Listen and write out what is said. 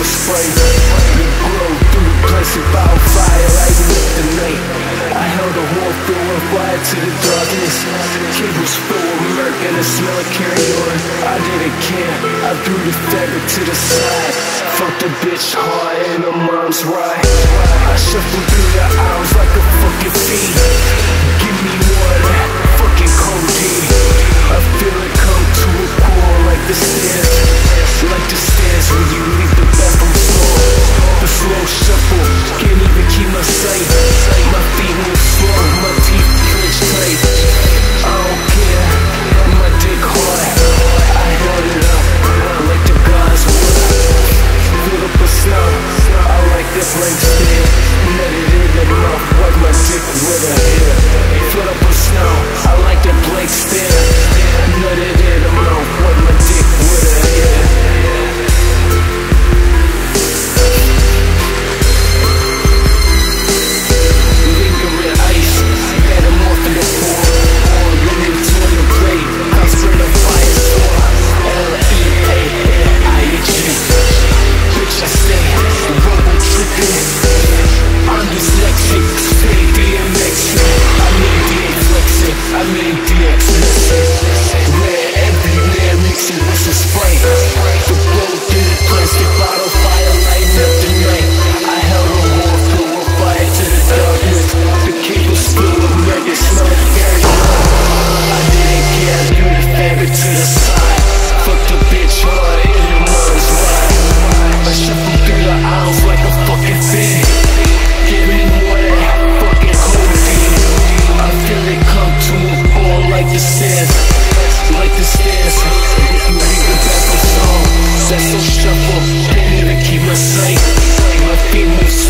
us afraid. We grow through the blessed wildfire like with the night. I held a war through a fire to the darkness. Cables full of murk and the smell of carry on. I didn't care, I threw the dagger to the side. Fucked the bitch hard and her mom's right. I shuffled through the aisles like a fucking fiend. Give me more of that fucking codeine. I feel it come to a core like the stairs. Like the stairs when you leave the bathroom floor. The slow shuffle, can't even keep my sight. My feet move slow, my teeth clench tight. I don't care, my dick hard. I held it up, like the guys would. Fill up a snow, I like that blank stare. Let it in the mouth, wipe my dick with a hair. Fill up a snow, I like that blank stare. Let it in the mouth, wipe my dick with a hair. That's so shuffle, can't even keep my sight. My feet move.